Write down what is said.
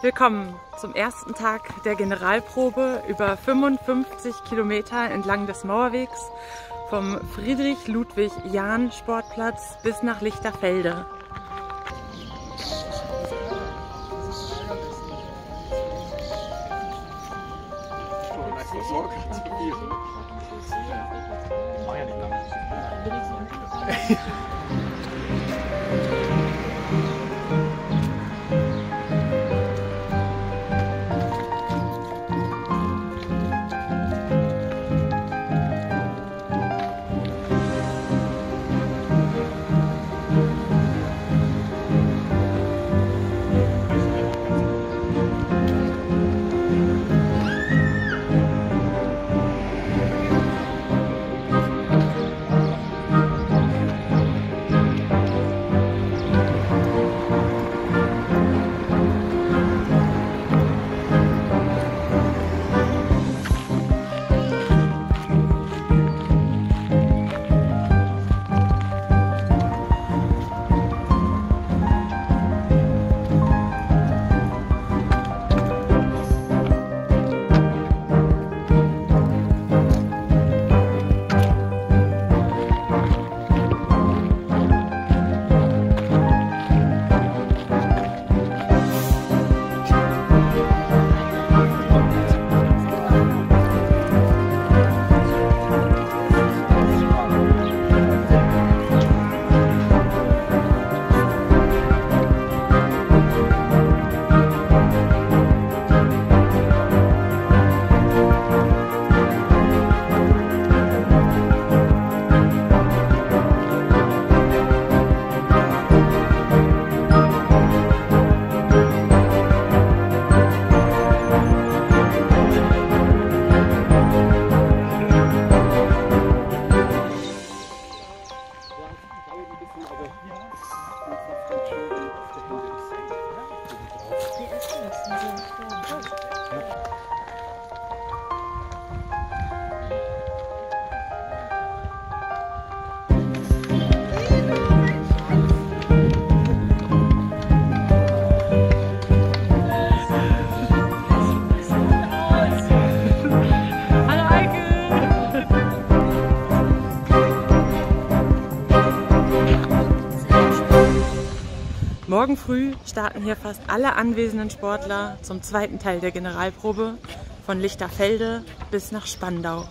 Willkommen zum ersten Tag der Generalprobe über 55 Kilometer entlang des Mauerwegs vom Friedrich-Ludwig-Jahn-Sportplatz bis nach Lichterfelde. Morgen früh starten hier fast alle anwesenden Sportler zum zweiten Teil der Generalprobe von Lichterfelde bis nach Spandau.